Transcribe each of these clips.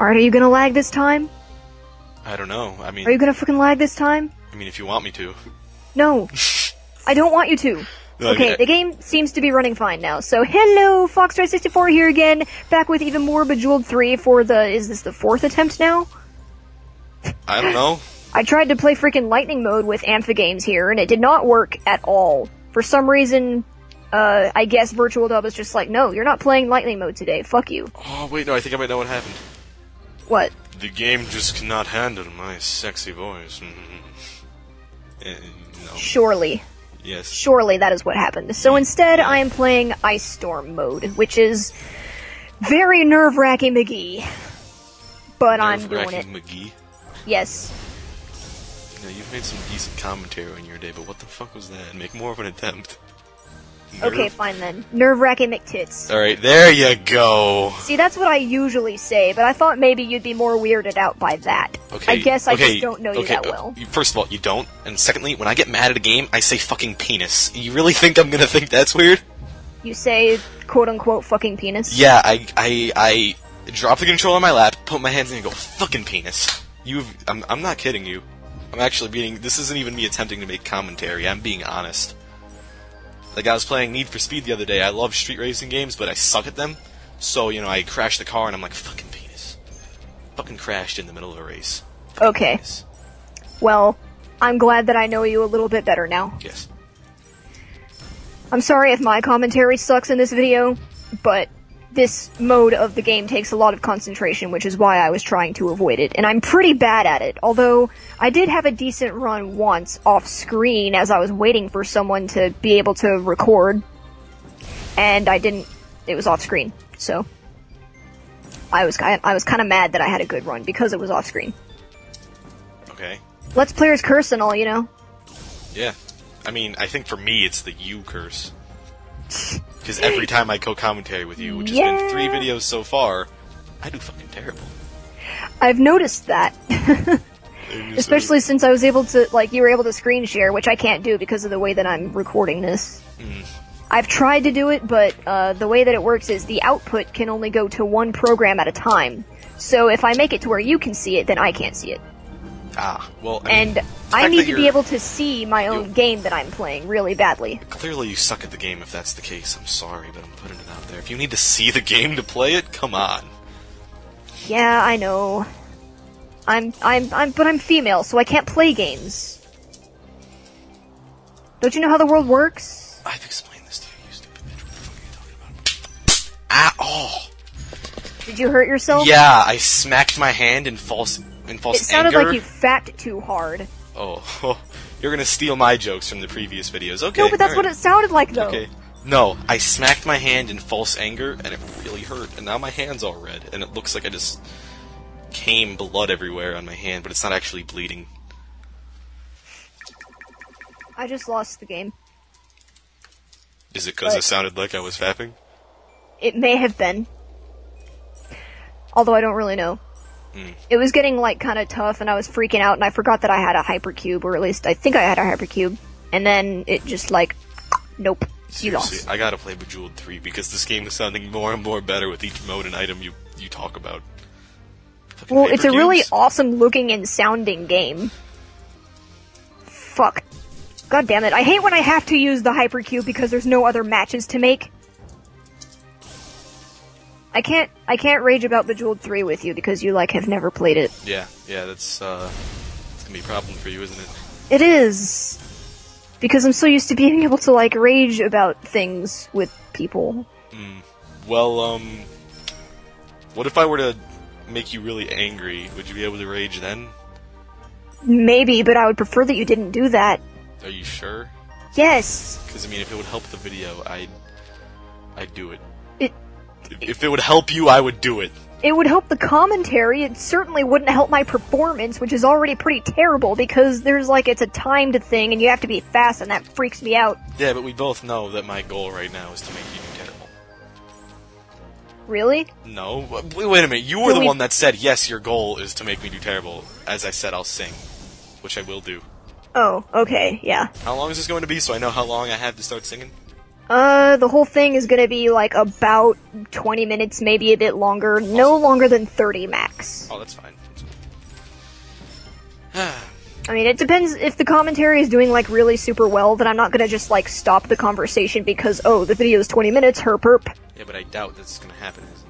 Alright, are you gonna lag this time? I don't know, I mean... Are you gonna fucking lag this time? I mean, if you want me to. No. I don't want you to. No, okay, I mean, the game seems to be running fine now. So, hello, FoxRed64 here again, back with even more Bejeweled 3 for the... Is this the fourth attempt now? I don't know. I tried to play freaking lightning mode with AmphiGames here, and it did not work at all. For some reason, I guess Virtual Dub is just like, no, you're not playing lightning mode today, fuck you. Oh, wait, no, I think I might know what happened. What? The game just cannot handle my sexy voice. No. Surely. Yes. Surely that is what happened. So instead, I am playing Ice Storm mode, which is very nerve-wracking McGee. But I'm doing it. McGee? Yes. Now, you've made some decent commentary on your day, but what the fuck was that? Make more of an attempt. Okay, fine then. Nerve-wracking McTits. Alright, there you go! See, that's what I usually say, but I thought maybe you'd be more weirded out by that. Okay, I guess I just don't know you that well. First of all, you don't, and secondly, when I get mad at a game, I say fucking penis. You really think I'm gonna think that's weird? You say, quote-unquote, fucking penis? Yeah, I drop the controller on my lap, put my hands in and go, fucking penis. I'm not kidding you. I'm actually being... This isn't even me attempting to make commentary, I'm being honest. Like, I was playing Need for Speed the other day. I love street racing games, but I suck at them. So, you know, I crashed the car, and I'm like, fucking penis. Fucking crashed in the middle of a race. Fucking okay. Penis. Well, I'm glad that I know you a little bit better now. Yes. I'm sorry if my commentary sucks in this video, but this mode of the game takes a lot of concentration, which is why I was trying to avoid it. And I'm pretty bad at it, although... I did have a decent run once, off-screen, as I was waiting for someone to be able to record. And I didn't... It was off-screen, so... I was kind of mad that I had a good run, because it was off-screen. Okay. Let's players curse and all, you know? Yeah. I mean, I think for me, it's the you curse. Because every time I co-commentary with you, which has been 3 videos so far, I do fucking terrible. I've noticed that. Especially since I was able to, like, you were able to screen share, which I can't do because of the way that I'm recording this. Mm. I've tried to do it, but the way that it works is the output can only go to one program at a time. So if I make it to where you can see it, then I can't see it. Ah, well, I need to be able to see my own game that I'm playing really badly. Clearly you suck at the game if that's the case. I'm sorry, but I'm putting it out there. If you need to see the game to play it, come on. Yeah, I know. But I'm female, so I can't play games. Don't you know how the world works? I've explained this to you, you stupid bitch. What the fuck are you talking about? Ah, oh! Did you hurt yourself? Yeah, I smacked my hand in false anger. It sounded like you fapped too hard. Oh, you're gonna steal my jokes from the previous videos, okay. No, but that's what it sounded like, though. Okay. No, I smacked my hand in false anger, and it really hurt, and now my hand's all red, and it looks like I just... came blood everywhere on my hand, but it's not actually bleeding. I just lost the game. Is it because it sounded like I was fapping? It may have been. Although I don't really know. Mm. It was getting, like, kind of tough, and I was freaking out, and I forgot that I had a hypercube, or at least I think I had a hypercube, and then it just, like, nope, you lost. I gotta play Bejeweled 3, because this game is sounding more and more better with each mode and item you talk about. Well, it's a really awesome-looking and sounding game. Fuck. God damn it! I hate when I have to use the hypercube because there's no other matches to make. I can't rage about Bejeweled 3 with you because you, like, have never played it. Yeah, that's gonna be a problem for you, isn't it? It is! Because I'm so used to being able to, like, rage about things with people. Mm. Well, what if I were to... make you really angry, would you be able to rage then? Maybe, but I would prefer that you didn't do that. Are you sure? Yes! Because, I mean, if it would help the video, I'd do it. If it would help you, I would do it. It would help the commentary, it certainly wouldn't help my performance, which is already pretty terrible, because there's, like, it's a timed thing, and you have to be fast, and that freaks me out. Yeah, but we both know that my goal right now is to make you terrible. Really? No. Wait a minute. You were the one that said, yes, your goal is to make me do terrible. As I said, I'll sing. Which I will do. Oh, okay, yeah. How long is this going to be so I know how long I have to start singing? The whole thing is gonna be like about 20 minutes, maybe a bit longer. Awesome. No longer than 30 max. Oh, that's fine. I mean, it depends if the commentary is doing like really super well, then I'm not gonna just like stop the conversation because, oh, the video is 20 minutes, herp herp. Yeah, but I doubt that's gonna happen, isn't it?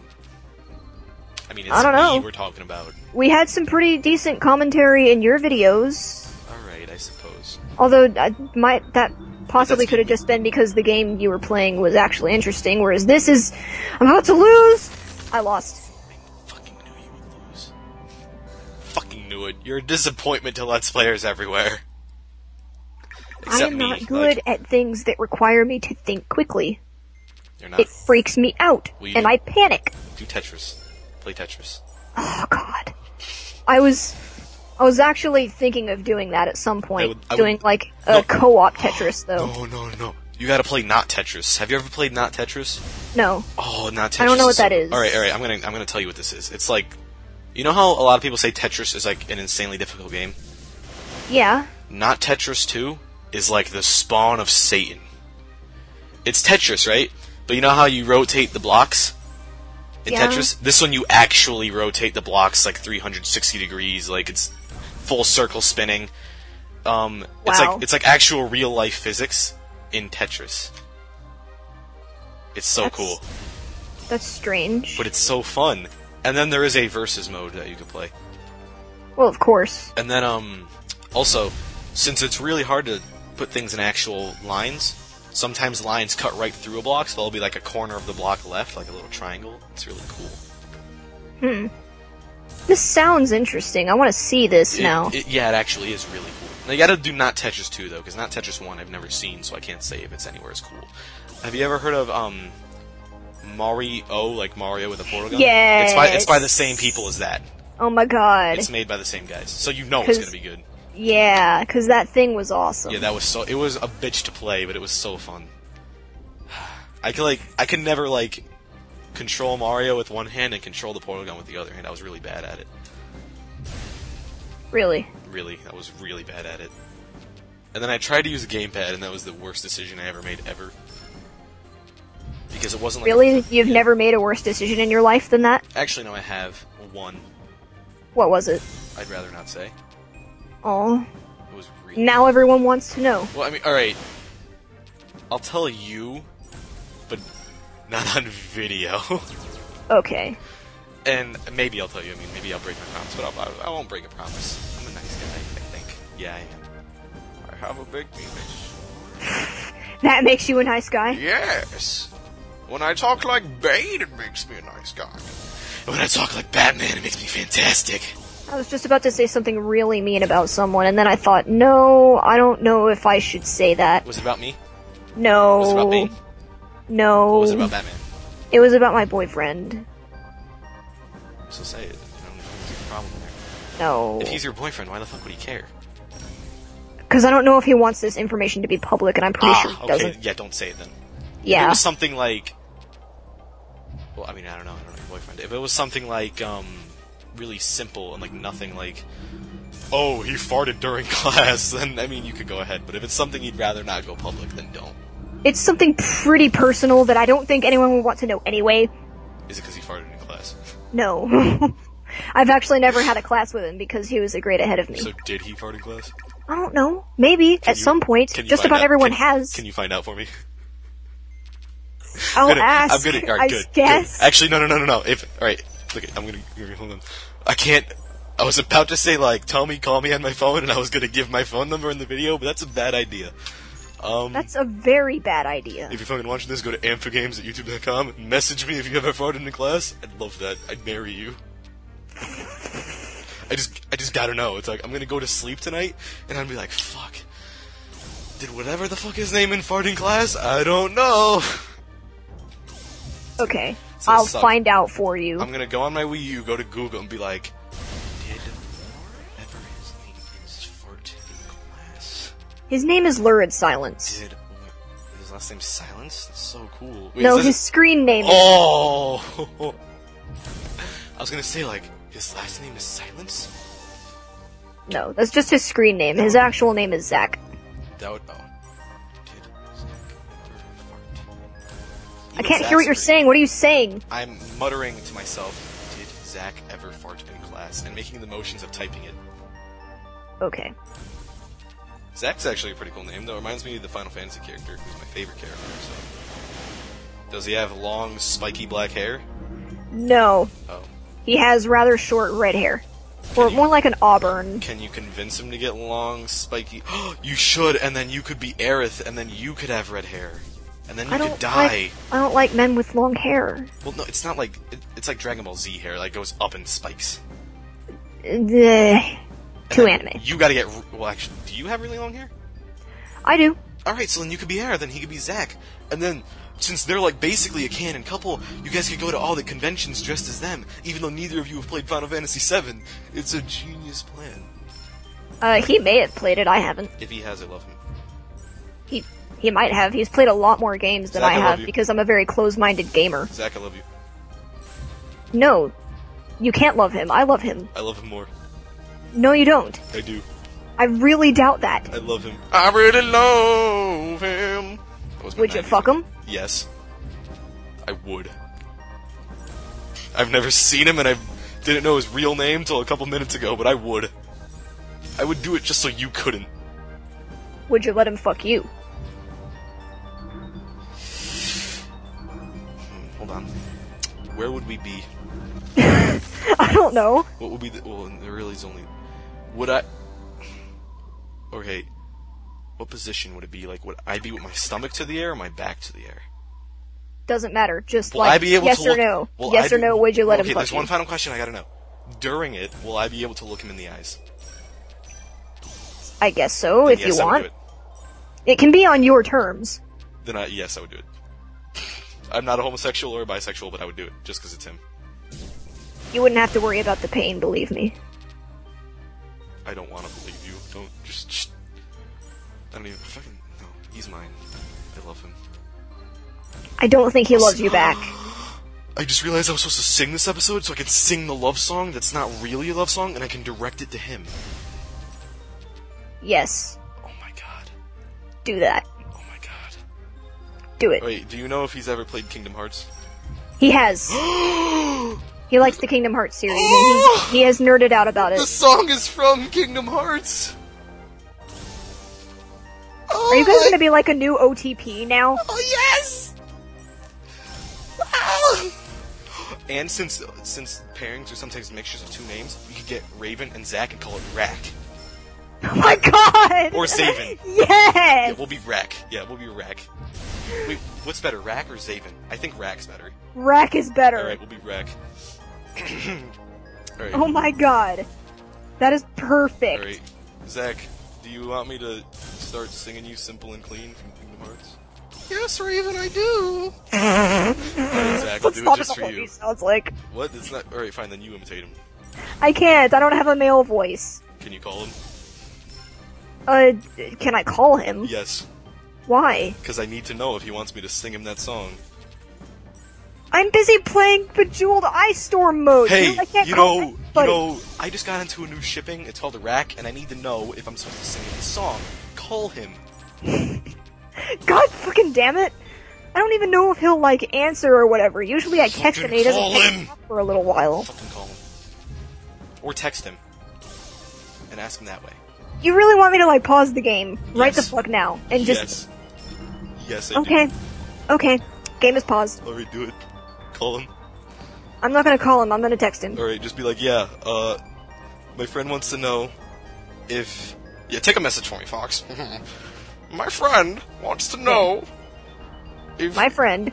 I mean, it's me we're talking about. We had some pretty decent commentary in your videos. Alright, I suppose. Although, that possibly could have just been because the game you were playing was actually interesting, whereas this is... I'm about to lose! I lost. I fucking knew you would lose. I fucking knew it. You're a disappointment to Let's Players everywhere. Except I am not good at things that require me to think quickly. You're not. It freaks me out, and I panic. Do Tetris. Play Tetris. Oh, God. I was actually thinking of doing that at some point. Doing like a co-op Tetris, though. No. You gotta play Not Tetris. Have you ever played Not Tetris? No. Oh, Not Tetris. I don't know what that is. Alright, I'm gonna tell you what this is. It's like, you know how a lot of people say Tetris is like an insanely difficult game? Yeah. Not Tetris 2 is like the spawn of Satan. It's Tetris, right? But you know how you rotate the blocks? In Tetris? This one you actually rotate the blocks like 360 degrees, like it's full circle spinning. It's like actual real life physics in Tetris. It's so cool. That's strange. But it's so fun. And then there is a versus mode that you can play. Well, of course. And then also, since it's really hard to put things in actual lines, sometimes lines cut right through a block, so there'll be like a corner of the block left, like a little triangle. It's really cool. Hmm. This sounds interesting. I want to see this now. It actually is really cool. Now, you gotta do Not Tetris 2, though, because Not Tetris 1 I've never seen, so I can't say if it's anywhere as cool. Have you ever heard of, Mario, like Mario with a portal gun? Yeah. It's by the same people as that. Oh my god. It's made by the same guys, so you know it's gonna be good. Yeah, because that thing was awesome. Yeah, that was so... It was a bitch to play, but it was so fun. I could never, like, control Mario with one hand and control the portal gun with the other hand. I was really bad at it. Really, I was really bad at it. And then I tried to use a gamepad, and that was the worst decision I ever made, ever. Because it wasn't like... Really? You've never made a worse decision in your life than that? Actually, no, I have. One. What was it? I'd rather not say. Oh. Really now weird. Everyone wants to know. Well, I mean, alright. I'll tell you, but not on video. Okay. And maybe I'll tell you. I mean, maybe I'll break my promise, but I won't break a promise. I'm a nice guy, I think. Yeah, I am. I have a big penis. That makes you a nice guy? Yes. When I talk like Bane, it makes me a nice guy. And when I talk like Batman, it makes me fantastic. I was just about to say something really mean about someone, and then I thought, no, I don't know if I should say that. Was it about me? No. Was it about me? No. What was it about Batman? It was about my boyfriend. So say it. I don't know if there's a problem there. No. If he's your boyfriend, why the fuck would he care? Because I don't know if he wants this information to be public, and I'm pretty sure he doesn't. Yeah, don't say it then. Yeah. If it was something like... Well, I mean, I don't know your boyfriend. If it was something like, really simple and like nothing like, oh, he farted during class, then I mean you could go ahead, but if it's something you'd rather not go public, then don't. It's something pretty personal that I don't think anyone would want to know anyway. Is it because he farted in class? No. I've actually never had a class with him because he was a grade ahead of me. So did he fart in class? I don't know. Maybe. At some point. Just about everyone has. Can you find out for me? I'll ask. I'm gonna, right, I good, guess. Good. Actually, no. Hold on. I can't. I was about to say, like, call me on my phone, and I was gonna give my phone number in the video, but that's a bad idea. That's a very bad idea. If you're fucking watching this, go to AmphiGames@youtube.com. Message me if you ever farted in class. I'd love that. I'd marry you. I just gotta know. It's like I'm gonna go to sleep tonight, and I'd be like, fuck. Did whatever the fuck his name in farting class? I don't know. Okay. So I'll find out for you. I'm gonna go on my Wii U, go to Google, and be like, did whatever his name is fart in class? His name is Lurid Silence. Did his last name Silence? That's so cool. Wait, no, his screen name is... Oh! I was gonna say, like, his last name is Silence? No, that's just his screen name. His actual name is Zack. That would... Oh. Did Zack ever fart I can't hear what you're saying. What are you saying? I'm muttering to myself, did Zack ever fart in class? And making the motions of typing it. Okay. Zack's actually a pretty cool name, though. It reminds me of the Final Fantasy character, who's my favorite character, so... Does he have long, spiky black hair? No. Oh. He has rather short red hair. Or more like an auburn. Can you convince him to get long, spiky... You should, and then you could be Aerith, and then you could have red hair. And then you could die. I don't like men with long hair. Well, no, it's not like... It's like Dragon Ball Z hair, like, goes up in spikes. Too anime. You gotta get... Well, actually, do you have really long hair? I do. Alright, so then you could be Aerith, then he could be Zack. And then... Since they're, like, basically a canon couple, you guys could go to all the conventions dressed as them, even though neither of you have played Final Fantasy VII. It's a genius plan. He may have played it, I haven't. If he has, I love him. He might have. He's played a lot more games than Zack, I have, because I'm a very close-minded gamer. Zack, I love you. No. You can't love him. I love him. I love him more. No, you don't. I do. I really doubt that. I love him. I really love him. Would you fuck him? Yes. I would. I've never seen him, and I didn't know his real name till a couple minutes ago, but I would. I would do it just so you couldn't. Would you let him fuck you? Hold on. Where would we be? I don't know. What would be the... Well, there really is only... Would I... Okay... What position would it be? Like, would I be with my stomach to the air or my back to the air? Doesn't matter. Just will like, yes or no. Yes or no, would you let him fuck you? Okay, there's one final question I gotta know. During it, will I be able to look him in the eyes? I guess so, if you want. It can be on your terms. Then, yes, I would do it. I'm not a homosexual or a bisexual, but I would do it, just because it's him. You wouldn't have to worry about the pain, believe me. I don't want to believe you. Don't, just... I don't even fucking... No, he's mine. I love him. I don't think he loves you back. I just realized I was supposed to sing this episode, so I could sing the love song that's not really a love song, and I can direct it to him. Yes. Oh my god. Do that. Oh my god. Do it. Wait, do you know if he's ever played Kingdom Hearts? He has. He likes the Kingdom Hearts series, and he has nerded out about it. The song is from Kingdom Hearts! Are you guys going to be like a new OTP now? Oh, yes! Wow! And since pairings are sometimes mixtures of two names, we could get Raven and Zack and call it Rack. Oh my god! Or Zaven. Yes! Yeah, we'll be Rack. Yeah, we'll be Rack. Wait, what's better, Rack or Zaven? I think Rack's better. Rack is better. Alright, we'll be Rack. Right. Oh my god. That is perfect. Alright, Zack. Do you want me to start singing you Simple and Clean from Kingdom Hearts? Yes, Raven, I do! Alright, Zack, I'll do it just for you. Sounds like. What? It's not... Alright, fine, then you imitate him. I can't, I don't have a male voice. Can you call him? Can I call him? Yes. Why? Because I need to know if he wants me to sing him that song. I'm busy playing Bejeweled iStorm mode. Hey, you know, I just got into a new shipping. It's called Iraq, and I need to know if I'm supposed to sing the song. Call him. God fucking damn it! I don't even know if he'll like answer or whatever. Usually I text him and he doesn't pick up for a little while. Fucking call him, or text him and ask him that way. You really want me to like pause the game right the fuck now and just? Yes. Okay. Game is paused. Alright, do it. Call him. I'm not gonna call him, I'm gonna text him. Alright, just be like, yeah, my friend wants to know if... Yeah, take a message for me, Fox. My friend wants to know if... My friend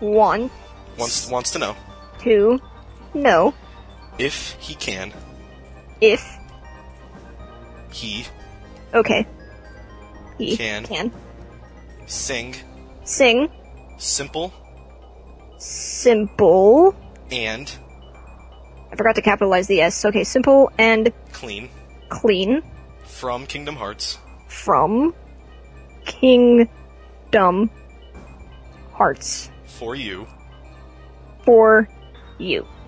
wants to know. To know. If he can. If. He. Okay. He can. Sing. Simple. And. I forgot to capitalize the S. Okay, simple and. Clean. From Kingdom Hearts. For you.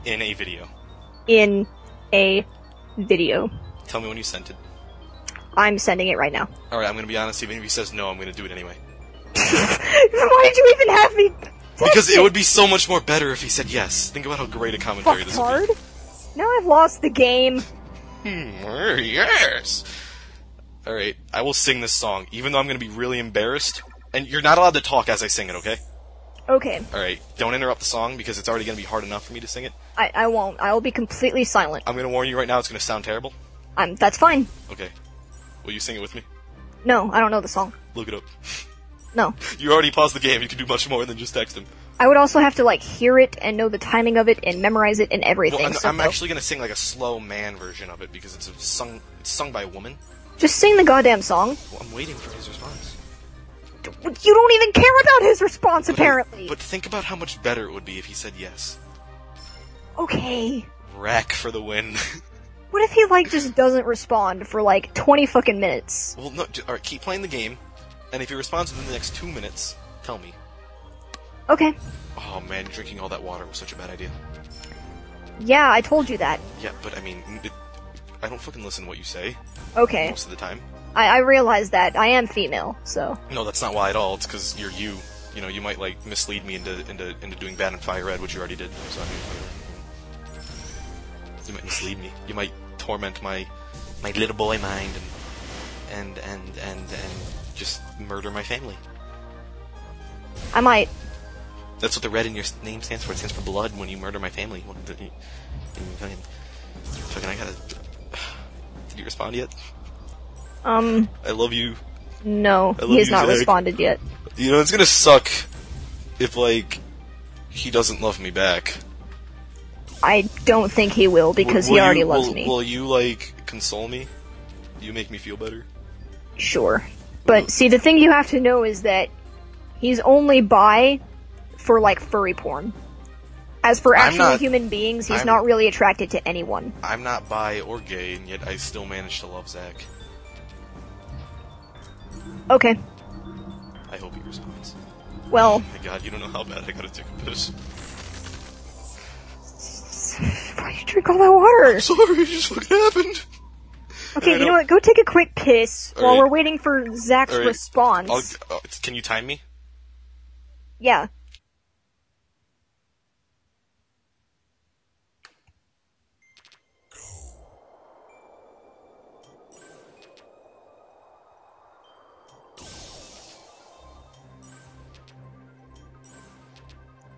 In a video. Tell me when you sent it. I'm sending it right now. Alright, I'm gonna be honest, even if he says no, I'm gonna do it anyway. Why did you even have me Because it would be so much more better if he said yes. Think about how great a commentary this would be. Now I've lost the game. Yes. Alright, I will sing this song, even though I'm going to be really embarrassed. And you're not allowed to talk as I sing it, okay? Okay. Alright, don't interrupt the song, because it's already going to be hard enough for me to sing it. I won't. I will be completely silent. I'm going to warn you right now, it's going to sound terrible. That's fine. Okay. Will you sing it with me? No, I don't know the song. Look it up. No. You already paused the game, you can do much more than just text him. I would also have to, like, hear it and know the timing of it and memorize it and everything. Well, I'm actually going to sing, like, a slow man version of it, because it's sung by a woman. Just sing the goddamn song. Well, I'm waiting for his response. You don't even care about his response, apparently! But think about how much better it would be if he said yes. Okay. Wreck for the win. What if he, like, just doesn't respond for, like, 20 fucking minutes? Well, no, alright, keep playing the game, and if he responds within the next 2 minutes, tell me. Okay. Oh, man, drinking all that water was such a bad idea. Yeah, I told you that. Yeah, but, I mean, I don't fucking listen to what you say. Okay. Most of the time. I realize that. I am female, so... No, that's not why at all. It's because you're you. You know, you might, like, mislead me into doing bad in Fire Red, which you already did. So, I mean, you might mislead me. You might torment my little boy mind and just murder my family. I might... That's what the red in your name stands for. It stands for blood when you murder my family. Fucking, I gotta... Did you respond yet? I love you. No, he has not responded yet. You know, it's gonna suck if, like, he doesn't love me back. I don't think he will, because he already loves me. Will you, like, console me? You make me feel better? Sure. But, see, the thing you have to know is that he's only bi... for, like, furry porn. As for actual human beings, he's not really attracted to anyone. I'm not bi or gay, and yet I still manage to love Zack. Okay. I hope he responds. Well... Oh my god, you don't know how bad I gotta take a piss. Why did you drink all that water? I'm sorry, it just fucking happened. Okay, you know what, go take a quick piss while we're waiting for Zack's response. Can you time me? Yeah.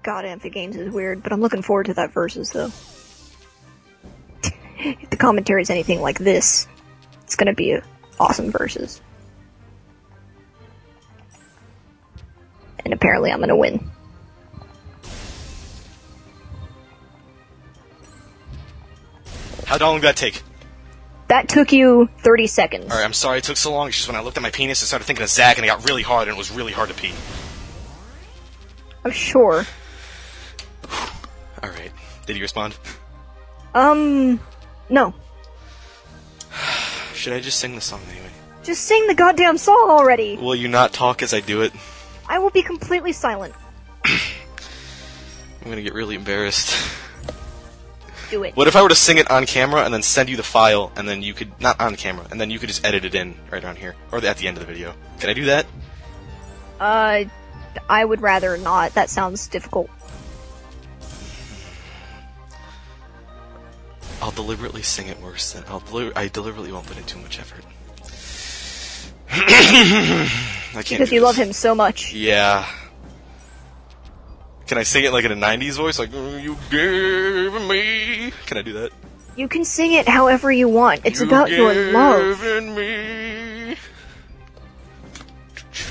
God, AmphiGames is weird, but I'm looking forward to that Versus, though. If the commentary is anything like this, it's gonna be an awesome Versus. And apparently I'm gonna win. How long did that take? That took you 30 seconds. Alright, I'm sorry it took so long, it's just when I looked at my penis, I started thinking of Zack, and it got really hard, and it was really hard to pee. I'm sure. Alright. Did he respond? No. Should I just sing the song anyway? Just sing the goddamn song already! Will you not talk as I do it? I will be completely silent. I'm gonna get really embarrassed. Do it. What if I were to sing it on camera and then send you the file, and then you could... Not on camera, and then you could just edit it in right around here. Or at the end of the video. Can I do that? I would rather not. That sounds difficult. I'll deliberately sing it worse than I deliberately won't put in too much effort. I can't. Because you love him so much. Yeah. Can I sing it like in a 90s voice? Like, you gave me. Can I do that? You can sing it however you want. It's about your love. Me.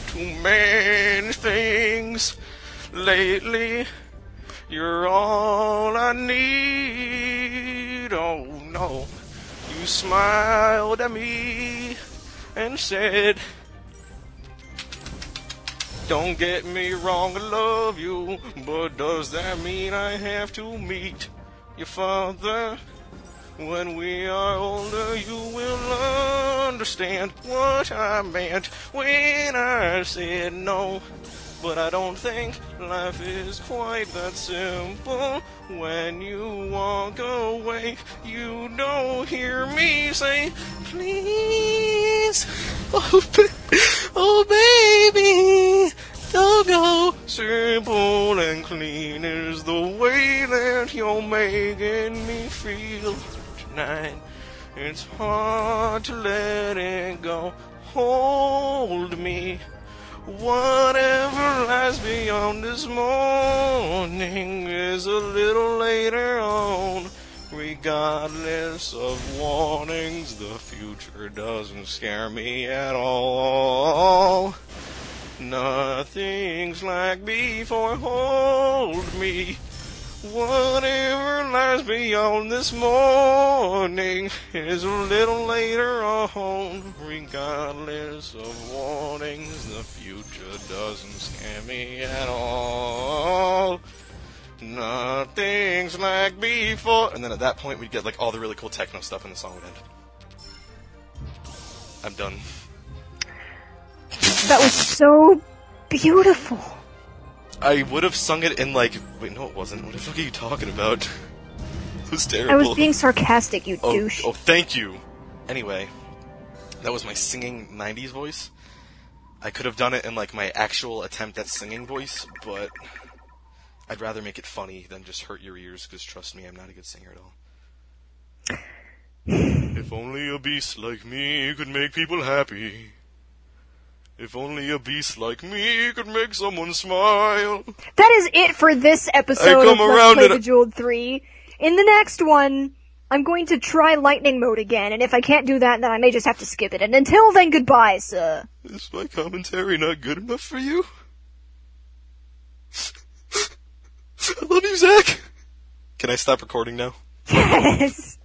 Too many things lately. You're all I need. Oh no, you smiled at me and said, "Don't get me wrong, I love you, but does that mean I have to meet your father? When we are older, you will understand what I meant when I said no. But I don't think life is quite that simple. When you walk away, you don't hear me say, please, oh baby, don't go simple and clean is the way that you're making me feel tonight. It's hard to let it go. Hold me. Whatever lies beyond this morning is a little later on. Regardless of warnings, the future doesn't scare me at all. Nothing's like before. Hold me. Whatever lies beyond this morning is a little later on. Regardless of warnings, the future doesn't scare me at all. Nothing's like before. And then at that point we'd get like all the really cool techno stuff and the song would end. I'm done. That was so beautiful. I would have sung it in like... Wait, no it wasn't. What the fuck are you talking about? It was terrible. I was being sarcastic, you douche. Oh, thank you. Anyway, that was my singing 90s voice. I could have done it in like my actual attempt at singing voice, but... I'd rather make it funny than just hurt your ears, because trust me, I'm not a good singer at all. If only a beast like me could make people happy. If only a beast like me could make someone smile. That is it for this episode of Let's Play Bejeweled 3. In the next one, I'm going to try lightning mode again, and if I can't do that, then I may just have to skip it. And until then, goodbye, sir. Is my commentary not good enough for you? I love you, Zack! Can I stop recording now? Yes!